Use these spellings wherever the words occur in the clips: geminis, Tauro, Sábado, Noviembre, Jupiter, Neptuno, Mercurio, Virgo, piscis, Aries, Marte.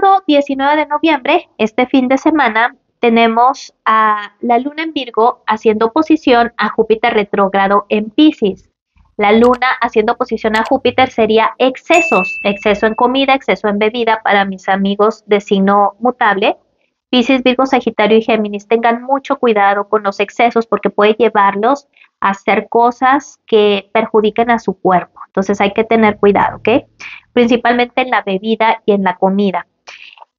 sábado 19 de noviembre, este fin de semana, tenemos a la luna en Virgo haciendo oposición a Júpiter retrógrado en Piscis. La luna haciendo oposición a Júpiter sería excesos, exceso en comida, exceso en bebida para mis amigos de signo mutable. Piscis, Virgo, Sagitario y Géminis, tengan mucho cuidado con los excesos porque puede llevarlos a hacer cosas que perjudiquen a su cuerpo. Entonces hay que tener cuidado, ¿ok? Principalmente en la bebida y en la comida.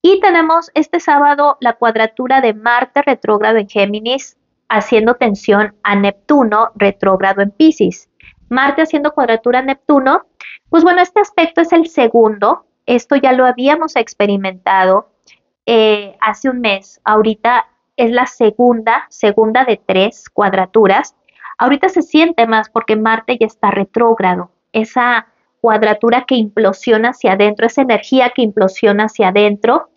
Y tenemos este sábado la cuadratura de Marte retrógrado en Géminis haciendo tensión a Neptuno retrógrado en Piscis. Marte haciendo cuadratura a Neptuno, pues bueno, este aspecto es el segundo. Esto ya lo habíamos experimentado hace un mes. Ahorita es la segunda de tres cuadraturas. Ahorita se siente más porque Marte ya está retrógrado. Esa cuadratura que implosiona hacia adentro, esa energía que implosiona hacia adentro,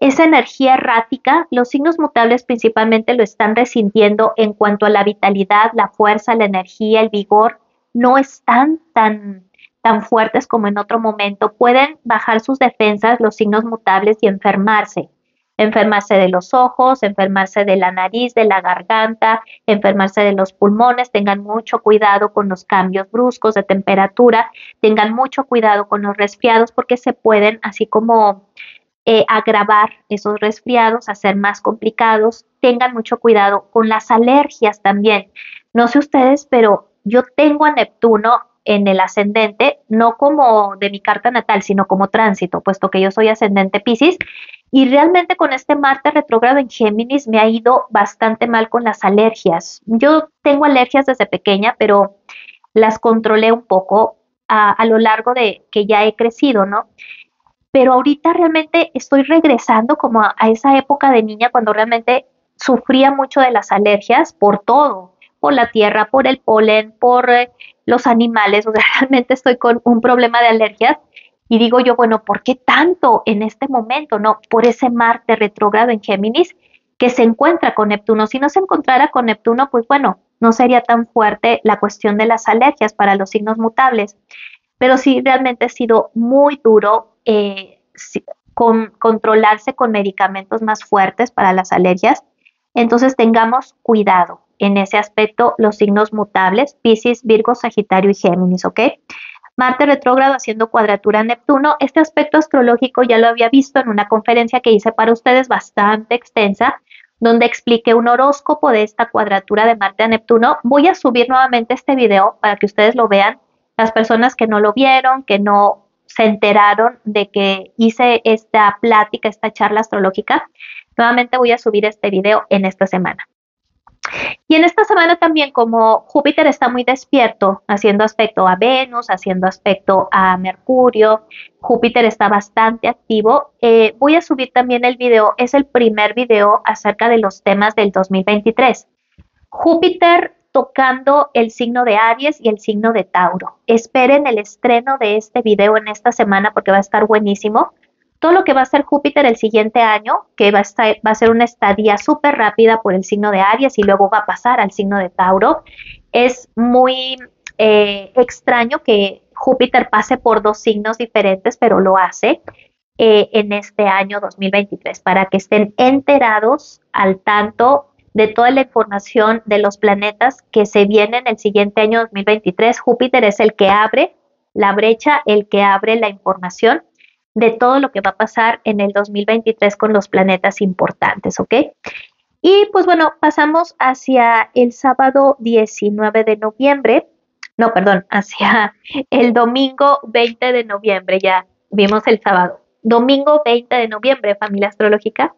esa energía errática, los signos mutables principalmente lo están resintiendo en cuanto a la vitalidad, la fuerza, la energía, el vigor, no están tan fuertes como en otro momento, pueden bajar sus defensas los signos mutables y enfermarse de los ojos, enfermarse de la nariz, de la garganta, enfermarse de los pulmones, tengan mucho cuidado con los cambios bruscos de temperatura, tengan mucho cuidado con los resfriados porque se pueden así como agravar esos resfriados, hacer más complicados, tengan mucho cuidado con las alergias también. No sé ustedes, pero yo tengo a Neptuno en el ascendente, no como de mi carta natal, sino como tránsito, puesto que yo soy ascendente Piscis, y realmente con este Marte retrógrado en Géminis me ha ido bastante mal con las alergias. Yo tengo alergias desde pequeña, pero las controlé un poco a lo largo de que ya he crecido, ¿no? Pero ahorita realmente estoy regresando como a esa época de niña cuando realmente sufría mucho de las alergias por todo, por la tierra, por el polen, por los animales. O sea, realmente estoy con un problema de alergias. Y digo yo, bueno, ¿por qué tanto en este momento? No, por ese Marte retrógrado en Géminis que se encuentra con Neptuno. Si no se encontrara con Neptuno, pues bueno, no sería tan fuerte la cuestión de las alergias para los signos mutables. Pero sí, realmente ha sido muy duro controlarse con medicamentos más fuertes para las alergias. Entonces tengamos cuidado en ese aspecto los signos mutables, Piscis, Virgo, Sagitario y Géminis, ¿ok? Marte retrógrado haciendo cuadratura a Neptuno. Este aspecto astrológico ya lo había visto en una conferencia que hice para ustedes bastante extensa, donde expliqué un horóscopo de esta cuadratura de Marte a Neptuno. Voy a subir nuevamente este video para que ustedes lo vean. Las personas que no lo vieron, que no se enteraron de que hice esta plática, esta charla astrológica, nuevamente voy a subir este video en esta semana. Y en esta semana también, como Júpiter está muy despierto, haciendo aspecto a Venus, haciendo aspecto a Mercurio, Júpiter está bastante activo. Voy a subir también el video, es el primer video acerca de los temas del 2023. Júpiter tocando el signo de Aries y el signo de Tauro. Esperen el estreno de este video en esta semana porque va a estar buenísimo. Todo lo que va a hacer Júpiter el siguiente año, que va a ser una estadía súper rápida por el signo de Aries y luego va a pasar al signo de Tauro, es muy extraño que Júpiter pase por dos signos diferentes, pero lo hace en este año 2023, para que estén enterados al tanto de toda la información de los planetas que se vienen el siguiente año 2023. Júpiter es el que abre la brecha, el que abre la información de todo lo que va a pasar en el 2023 con los planetas importantes, ¿ok? Y pues bueno, pasamos hacia el sábado 19 de noviembre, no, perdón, hacia el domingo 20 de noviembre, ya vimos el sábado. Domingo 20 de noviembre, familia astrológica.